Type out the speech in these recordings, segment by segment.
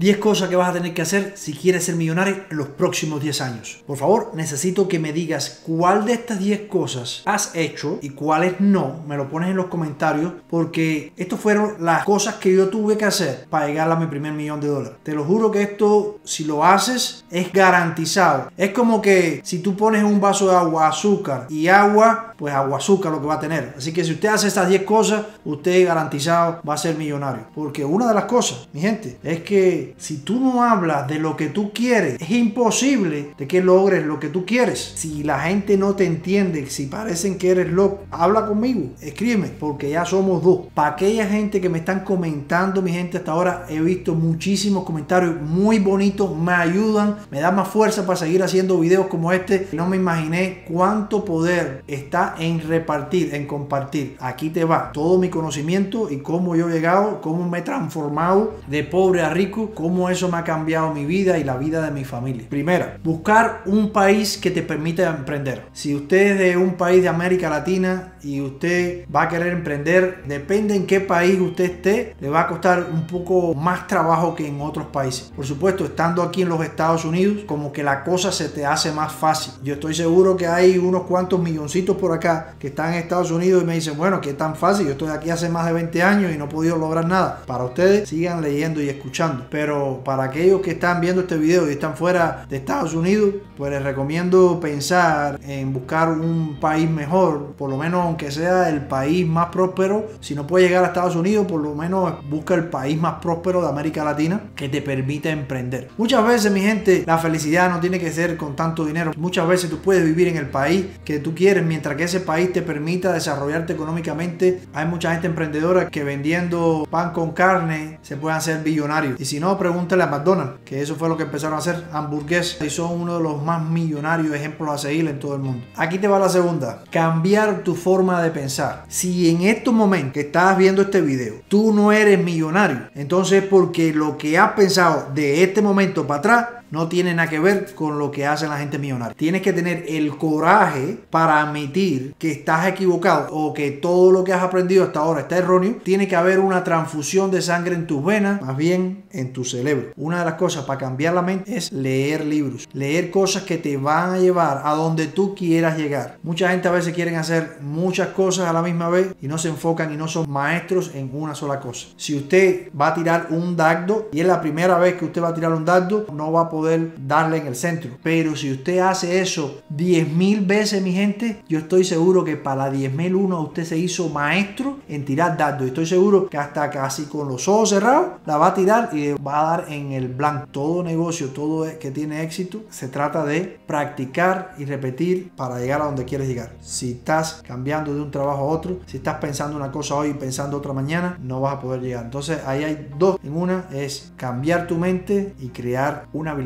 10 cosas que vas a tener que hacer si quieres ser millonario en los próximos 10 años. Por favor, necesito que me digas cuál de estas 10 cosas has hecho y cuáles no. Me lo pones en los comentarios porque estas fueron las cosas que yo tuve que hacer para llegar a mi primer $1.000.000. Te lo juro que esto, si lo haces, es garantizado. Es como que si tú pones un vaso de agua, azúcar y agua, pues agua, azúcar lo que va a tener. Así que si usted hace estas 10 cosas, usted garantizado va a ser millonario. Porque una de las cosas, mi gente, es que si tú no hablas de lo que tú quieres, es imposible de que logres lo que tú quieres. Si la gente no te entiende, si parecen que eres loco, habla conmigo, escríbeme, porque ya somos dos. Para aquella gente que me están comentando, mi gente, hasta ahora he visto muchísimos comentarios muy bonitos, me ayudan, me dan más fuerza para seguir haciendo videos como este. No me imaginé cuánto poder está en repartir, en compartir. Aquí te va todo mi conocimiento y cómo yo he llegado, cómo me he transformado de pobre a rico, cómo eso me ha cambiado mi vida y la vida de mi familia. Primera, buscar un país que te permita emprender. Si usted es de un país de América Latina y usted va a querer emprender, depende en qué país usted esté, le va a costar un poco más trabajo que en otros países. Por supuesto, estando aquí en los Estados Unidos, como que la cosa se te hace más fácil. Yo estoy seguro que hay unos cuantos milloncitos por acá que están en Estados Unidos y me dicen, bueno, ¿qué tan fácil? Yo estoy aquí hace más de 20 años y no he podido lograr nada. Para ustedes, sigan leyendo y escuchando. Pero para aquellos que están viendo este video y están fuera de Estados Unidos, pues les recomiendo pensar en buscar un país mejor, por lo menos aunque sea el país más próspero. Si no puedes llegar a Estados Unidos, por lo menos busca el país más próspero de América Latina que te permita emprender. Muchas veces, mi gente, la felicidad no tiene que ser con tanto dinero. Muchas veces tú puedes vivir en el país que tú quieres mientras que ese país te permita desarrollarte económicamente. Hay mucha gente emprendedora que vendiendo pan con carne se pueden hacer billonarios. Y si no, pregúntale a McDonald's, que eso fue lo que empezaron a hacer, hamburguesas, y son uno de los más millonarios ejemplos a seguir en todo el mundo. Aquí te va la segunda, cambiar tu forma de pensar. Si en estos momentos que estás viendo este video, tú no eres millonario, entonces porque lo que has pensado de este momento para atrás no tiene nada que ver con lo que hacen la gente millonaria. Tienes que tener el coraje para admitir que estás equivocado o que todo lo que has aprendido hasta ahora está erróneo. Tiene que haber una transfusión de sangre en tus venas, más bien en tu cerebro. Una de las cosas para cambiar la mente es leer libros, leer cosas que te van a llevar a donde tú quieras llegar. Mucha gente a veces quieren hacer muchas cosas a la misma vez y no se enfocan y no son maestros en una sola cosa. Si usted va a tirar un dardo y es la primera vez que usted va a tirar un dardo, no va a poder darle en el centro. Pero si usted hace eso 10.000 veces, mi gente, yo estoy seguro que para la 10.001 usted se hizo maestro en tirar dardos. Estoy seguro que hasta casi con los ojos cerrados la va a tirar y va a dar en el blanco. Todo negocio, todo que tiene éxito, se trata de practicar y repetir para llegar a donde quieres llegar. Si estás cambiando de un trabajo a otro, si estás pensando una cosa hoy y pensando otra mañana, no vas a poder llegar. Entonces ahí hay dos en una, es cambiar tu mente y crear una habilidad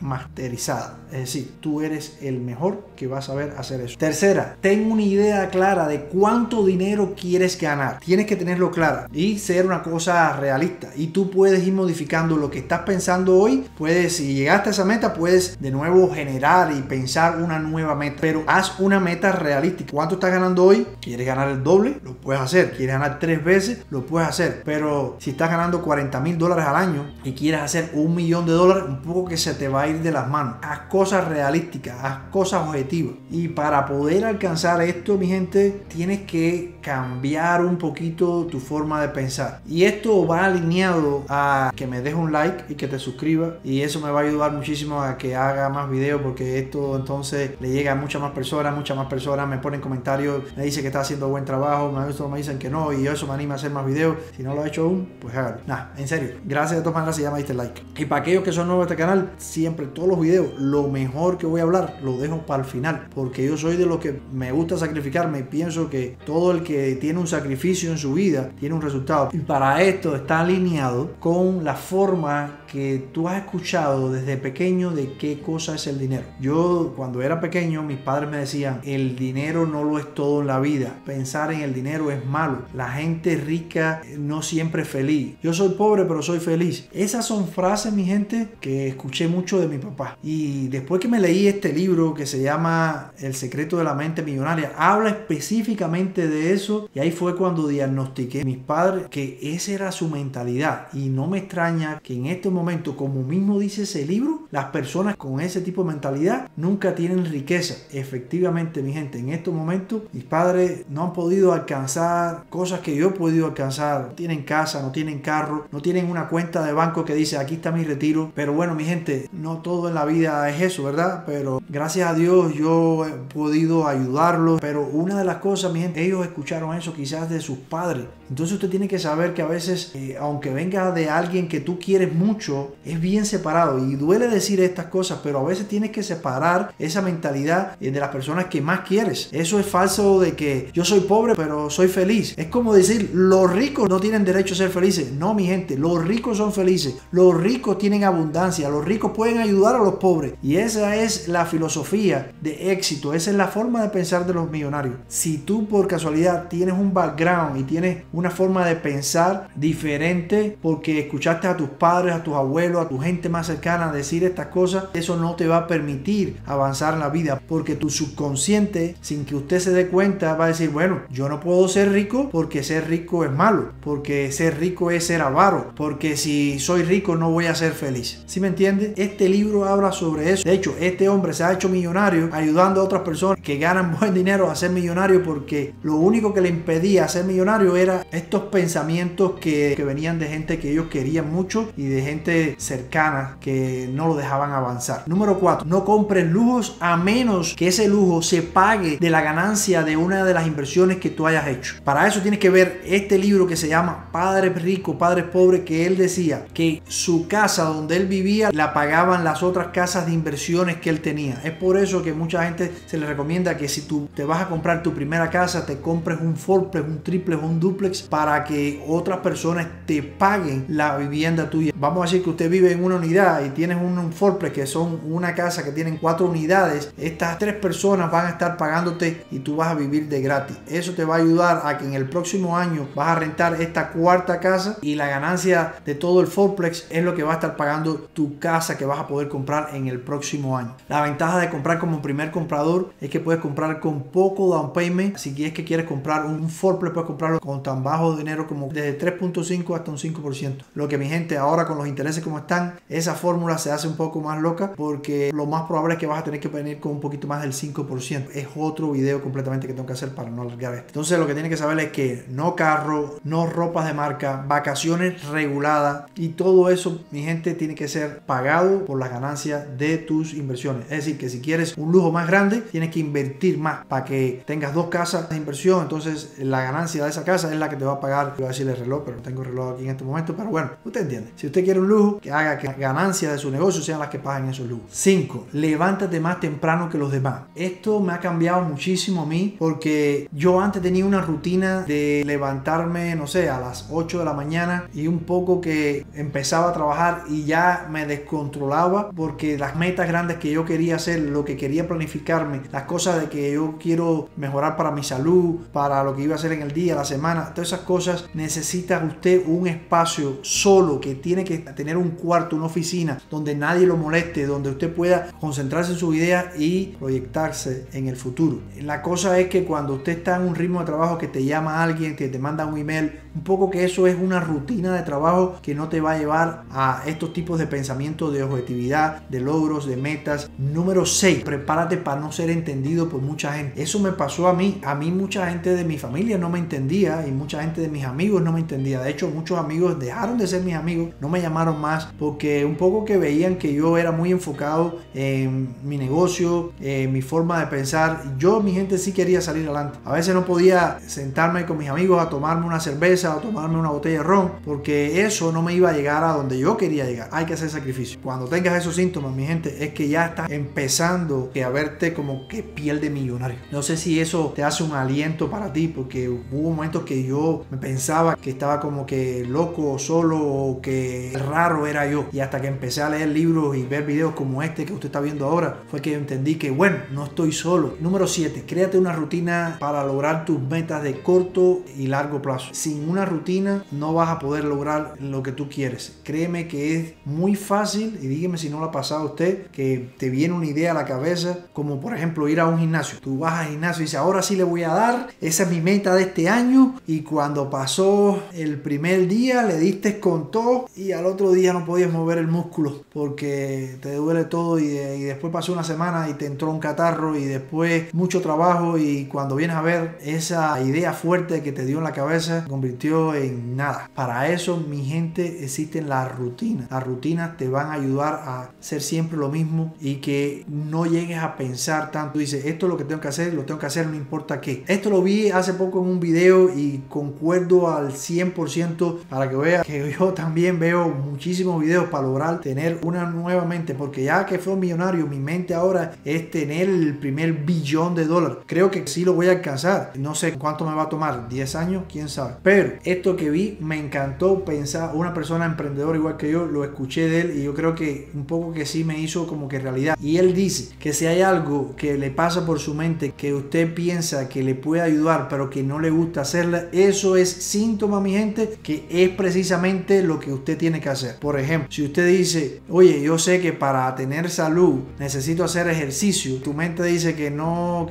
masterizada. Es decir, tú eres el mejor que vas a saber hacer eso. Tercera, ten una idea clara de cuánto dinero quieres ganar. Tienes que tenerlo clara y ser una cosa realista. Y tú puedes ir modificando lo que estás pensando hoy. Puedes, si llegaste a esa meta, puedes de nuevo generar y pensar una nueva meta. Pero haz una meta realística. ¿Cuánto estás ganando hoy? ¿Quieres ganar el doble? Lo puedes hacer. ¿Quieres ganar 3 veces? Lo puedes hacer. Pero si estás ganando $40,000 al año y quieres hacer $1.000.000, un poco que se te va a ir de las manos. Haz cosas realísticas, haz cosas objetivas. Y para poder alcanzar esto, mi gente, tienes que cambiar un poquito tu forma de pensar. Y esto va alineado a que me dejes un like y que te suscribas. Y eso me va a ayudar muchísimo a que haga más videos, porque esto entonces le llega a muchas más personas. Muchas más personas me ponen comentarios, me dicen que está haciendo buen trabajo, me dicen que no, y eso me anima a hacer más videos. Si no lo he hecho aún, pues hágalo. Nada, en serio, gracias de todas maneras si ya me diste like. Y para aquellos que son nuevos a este canal, siempre, todos los videos, lo mejor que voy a hablar lo dejo para el final, porque yo soy de los que me gusta sacrificarme. Pienso que todo el que tiene un sacrificio en su vida tiene un resultado, y para esto está alineado con la forma que tú has escuchado desde pequeño de qué cosa es el dinero. Yo cuando era pequeño, mis padres me decían, el dinero no lo es todo en la vida, pensar en el dinero es malo, la gente rica no siempre es feliz, yo soy pobre pero soy feliz. Esas son frases, mi gente, que escuché escuché mucho de mi papá. Y después que me leí este libro que se llama El secreto de la mente millonaria, habla específicamente de eso. Y ahí fue cuando diagnostiqué a mis padres que esa era su mentalidad. Y no me extraña que en este momento, como mismo dice ese libro, las personas con ese tipo de mentalidad nunca tienen riqueza. Efectivamente, mi gente, en estos momentos mis padres no han podido alcanzar cosas que yo he podido alcanzar. No tienen casa, no tienen carro, no tienen una cuenta de banco que dice aquí está mi retiro. Pero bueno, mi gente, no todo en la vida es eso, ¿verdad? Pero gracias a Dios yo he podido ayudarlos. Pero una de las cosas, mi gente, ellos escucharon eso quizás de sus padres. Entonces usted tiene que saber que a veces, aunque venga de alguien que tú quieres mucho, es bien separado. Y duele decir estas cosas, pero a veces tienes que separar esa mentalidad de las personas que más quieres. Eso es falso de que yo soy pobre, pero soy feliz. Es como decir, los ricos no tienen derecho a ser felices. No, mi gente, los ricos son felices. Los ricos tienen abundancia. Los ricos pueden ayudar a los pobres. Y esa es la filosofía de éxito. Esa es la forma de pensar de los millonarios. Si tú por casualidad tienes un background y tienes una forma de pensar diferente porque escuchaste a tus padres, a tus abuelos, a tu gente más cercana decir estas cosas, eso no te va a permitir avanzar en la vida, porque tu subconsciente, sin que usted se dé cuenta, va a decir, bueno, yo no puedo ser rico porque ser rico es malo, porque ser rico es ser avaro, porque si soy rico no voy a ser feliz. ¿Sí me entiendes? Este libro habla sobre eso. De hecho, este hombre se ha hecho millonario ayudando a otras personas que ganan buen dinero a ser millonario, porque lo único que le impedía ser millonario era estos pensamientos que venían de gente que ellos querían mucho y de gente cercana que no lo dejaban avanzar. Número 4. No compres lujos a menos que ese lujo se pague de la ganancia de una de las inversiones que tú hayas hecho. Para eso tienes que ver este libro que se llama Padres Ricos, Padres Pobres, que él decía que su casa donde él vivía la pagaban las otras casas de inversiones que él tenía. Es por eso que mucha gente se le recomienda que si tú te vas a comprar tu primera casa, te compres un fourplex, un triplex, un duplex, para que otras personas te paguen la vivienda tuya. Vamos a decir que usted vive en una unidad y tienes un fourplex, que son una casa que tienen 4 unidades. Estas 3 personas van a estar pagándote y tú vas a vivir de gratis. Eso te va a ayudar a que en el próximo año vas a rentar esta 4ª casa y la ganancia de todo el fourplex es lo que va a estar pagando tu casa que vas a poder comprar en el próximo año. La ventaja de comprar como primer comprador es que puedes comprar con poco down payment. Si es que quieres comprar un fourplex, puedes comprarlo con tan bajo dinero como desde 3.5 hasta un 5%. Lo que, mi gente, ahora con los intereses como están, esa fórmula se hace un poco más loca, porque lo más probable es que vas a tener que venir con un poquito más del 5%. Es otro video completamente que tengo que hacer para no alargar esto. Entonces lo que tienes que saber es que no carro, no ropas de marca, vacaciones reguladas, y todo eso, mi gente, tiene que ser pagado por las ganancias de tus inversiones. Es decir, que si quieres un lujo más grande, tienes que invertir más para que tengas 2 casas de inversión. Entonces la ganancia de esa casa es la que te va a pagar, iba a decir el reloj, pero no tengo reloj aquí en este momento, pero bueno, usted entiende. Si usted quiere un lujo, que haga que las ganancias de su negocio sean las que paguen esos lujos. 5. Levántate más temprano que los demás. Esto me ha cambiado muchísimo a mí, porque yo antes tenía una rutina de levantarme, no sé, a las 8 de la mañana, y un poco que empezaba a trabajar y ya me descontrolaba, porque las metas grandes que yo quería hacer, lo que quería planificarme, las cosas de que yo quiero mejorar para mi salud, para lo que iba a hacer en el día, la semana, todas esas cosas, necesita usted un espacio solo, que tiene que tener un cuarto, una oficina donde nadie lo moleste, donde usted pueda concentrarse en su idea y proyectarse en el futuro. La cosa es que cuando usted está en un ritmo de trabajo que te llama alguien, que te manda un email, un poco que eso es una rutina de trabajo que no te va a llevar a estos tipos de pensamientos de objetividad, de logros, de metas. Número 6. Prepárate para no ser entendido por mucha gente. Eso me pasó a mí. A mí mucha gente de mi familia no me entendía, y mucha gente de mis amigos no me entendía. De hecho, muchos amigos dejaron de ser mis amigos, no me llamaron más, porque un poco que veían que yo era muy enfocado en mi negocio, en mi forma de pensar. Yo, mi gente, sí quería salir adelante. A veces no podía sentarme con mis amigos a tomarme una cerveza o tomarme una botella de ron, porque eso no me iba a llegar a donde yo quería llegar. Hay que hacer sacrificio. Cuando tengas esos síntomas, mi gente, es que ya estás empezando a verte como que piel de millonario. No sé si eso te hace un aliento para ti, porque hubo momentos que yo me pensaba que estaba como que loco, solo, o que raro era yo, y hasta que empecé a leer libros libros y ver videos como este que usted está viendo ahora, fue que entendí que, bueno, no estoy solo. Número 7, créate una rutina para lograr tus metas de corto y largo plazo. Sin una rutina no vas a poder lograr lo que tú quieres. Créeme que es muy fácil, y dígame si no lo ha pasado a usted, que te viene una idea a la cabeza, como por ejemplo ir a un gimnasio. Tú vas al gimnasio y dices, ahora sí le voy a dar, esa es mi meta de este año, y cuando pasó el primer día le diste con todo y al otro día no podías mover el músculo porque te duele todo, y después pasó una semana y te entró un catarro, y después mucho trabajo, y cuando vienes a ver, esa idea fuerte que te dio en la cabeza convirtió en nada. Para eso, mi gente, existen las rutinas. Las rutinas te van a ayudar a hacer siempre lo mismo y que no llegues a pensar tanto. Dices, esto es lo que tengo que hacer, lo tengo que hacer, no importa qué. Esto lo vi hace poco en un video y concuerdo al 100% para que veas que yo también veo muchísimos videos para lograr tener una nueva mente, porque ya que fue un millonario, mi mente ahora es tener el primer billón de dólares. Creo que sí lo voy a alcanzar. No sé cuánto me va a tomar, 10 años, quién sabe. Pero esto que vi me encantó pensar, una persona emprendedora igual que yo, lo escuché de él y yo creo que un poco que sí me hizo como que realidad. Y él dice que si hay algo que le pasa por su mente, que usted piensa que le puede ayudar pero que no le gusta hacerla, eso es síntoma, mi gente, que es precisamente lo que usted tiene que hacer. Por ejemplo, si usted dice, oye, yo sé que para tener salud necesito hacer ejercicio, tu mente dice que no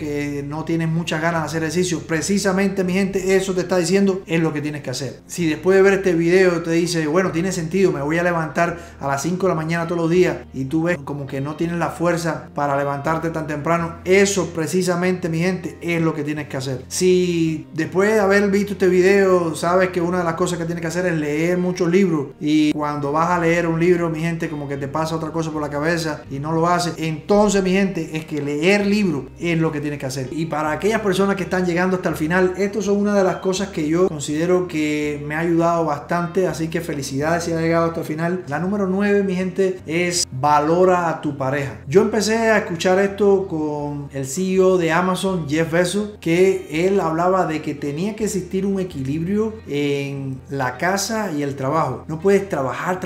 tienes muchas ganas de hacer ejercicio, precisamente, mi gente, eso te está diciendo es lo que tienes que hacer. Si después de ver este video te dice, bueno, tiene sentido, me voy a levantar a las 5 de la mañana todos los días, y tú ves como que no tienes la fuerza para levantarte tan temprano, eso precisamente, mi gente, es lo que tienes que hacer. Si después de haber visto este video sabes que una de las cosas que tienes que hacer es leer muchos libros, y cuando vas a leer un libro, mi gente, como que te pasa otra cosa por la cabeza y no lo haces, entonces, mi gente, es que leer libros es lo que tienes que hacer. Y para aquellas personas que están llegando hasta el final, esto son una de las cosas que yo considero que me ha ayudado bastante, así que felicidades si has llegado hasta el final. La número 9, mi gente, es valora a tu pareja. Yo empecé a escuchar esto con el CEO de Amazon, Jeff Bezos, que él hablaba de que tenía que existir un equilibrio en la casa y el trabajo. No puedes trabajar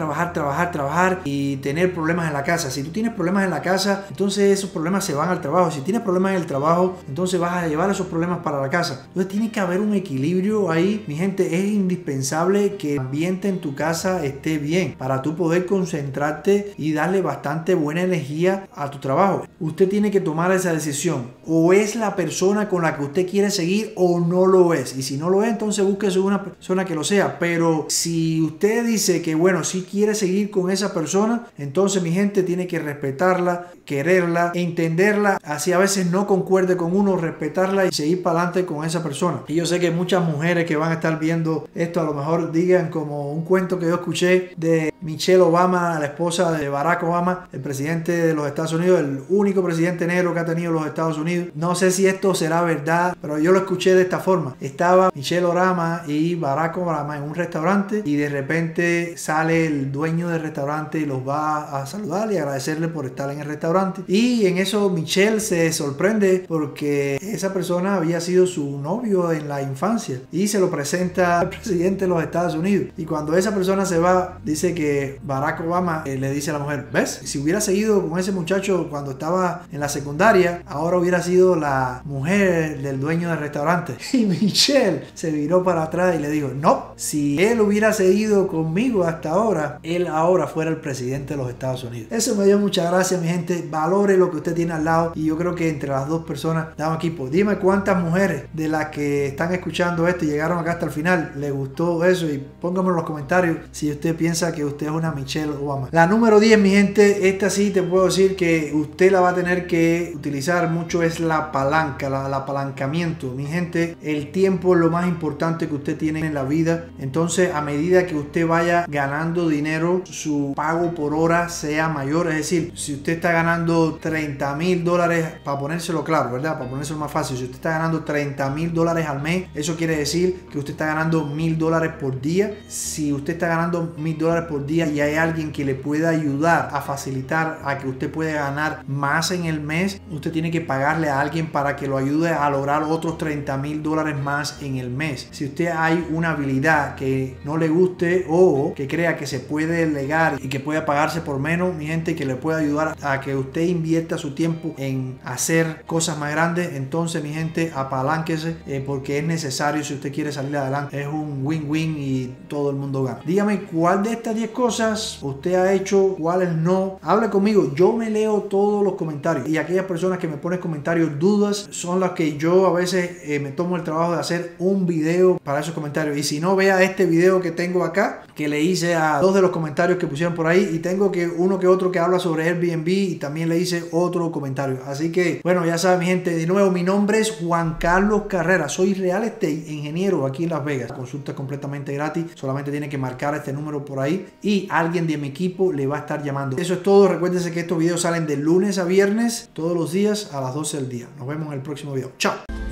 y tener problemas en la casa. Si tú tienes problemas en la casa, entonces esos problemas se van al trabajo. Si tienes problemas en el trabajo, entonces vas a llevar esos problemas para la casa. Entonces tiene que haber un equilibrio ahí, mi gente. Es indispensable que el ambiente en tu casa esté bien para tú poder concentrarte y darle bastante buena energía a tu trabajo. Usted tiene que tomar esa decisión, o es la persona con la que usted quiere seguir o no lo es, y si no lo es, entonces búsquese una persona que lo sea. Pero si usted dice que, bueno, si quiere seguir con esa persona, entonces, mi gente, tiene que respetarla, quererla, entenderla, así a veces no concuerde con uno, respetarla y seguir para adelante con esa persona. Y yo sé que muchas mujeres que van a estar viendo esto a lo mejor digan, como un cuento que yo escuché de Michelle Obama, la esposa de Barack Obama, el presidente de los Estados Unidos, el único presidente negro que ha tenido los Estados Unidos. No sé si esto será verdad, pero yo lo escuché de esta forma. Estaba Michelle Obama y Barack Obama en un restaurante y de repente sale el dueño del restaurante y los va a saludar y agradecerle por estar en el restaurante. Y en eso Michelle se sorprende porque esa persona había sido su novio en la infancia, y se lo presenta al presidente de los Estados Unidos. Y cuando esa persona se va, dice que Barack Obama le dice a la mujer, ¿ves? Si hubiera seguido con ese muchacho cuando estaba en la secundaria, ahora hubiera sido la mujer del dueño del restaurante. Y Michelle se viró para atrás y le dijo, no, si él hubiera seguido conmigo hasta ahora, él ahora fuera el presidente de los Estados Unidos. Eso me dio muchas gracias, mi gente. Valore lo que usted tiene al lado, y yo creo que entre las dos personas damos equipo. Dime cuántas mujeres de las que están escuchando esto y llegaron acá hasta el final les gustó eso, y pónganme en los comentarios si usted piensa que usted es una Michelle Obama. La número 10, mi gente, esta sí te puedo decir que usted la va a tener que utilizar mucho, es la palanca, el apalancamiento. Mi gente, el tiempo es lo más importante que usted tiene en la vida. Entonces, a medida que usted vaya ganando dinero, su pago por hora sea mayor. Es decir, si usted está ganando $30,000, para ponérselo claro, ¿verdad? Para ponérselo más fácil, si usted está ganando $30,000 al mes, eso quiere decir que usted está ganando $1,000 por día. Si usted está ganando $1,000 por día y hay alguien que le pueda ayudar a facilitar a que usted pueda ganar más en el mes, usted tiene que pagarle a alguien para que lo ayude a lograr otros $30,000 más en el mes. Si usted hay una habilidad que no le guste o que crea que se puede delegar y que pueda pagarse por menos, mi gente, que le pueda ayudar a que usted invierta su tiempo en hacer cosas más grandes. Entonces, mi gente, apalánquese porque es necesario si usted quiere salir adelante. Es un win-win y todo el mundo gana. Dígame cuál de estas 10 cosas usted ha hecho, cuáles no. Habla conmigo, yo me leo todos los comentarios, y aquellas personas que me ponen comentarios, dudas, son las que yo a veces me tomo el trabajo de hacer un video para esos comentarios. Y si no, vea este video que tengo acá, que le hice a dos de los comentarios que pusieron por ahí, y tengo que uno que otro que habla sobre Airbnb, y también le hice otro comentario. Así que bueno, ya saben, mi gente, de nuevo, mi nombre es Juan Carlos Carrera, soy real estate ingeniero aquí en Las Vegas. La consulta es completamente gratis, solamente tiene que marcar este número por ahí y alguien de mi equipo le va a estar llamando. Eso es todo, recuérdense que estos videos salen de lunes a viernes todos los días a las 12 del día. Nos vemos en el próximo video. Chao.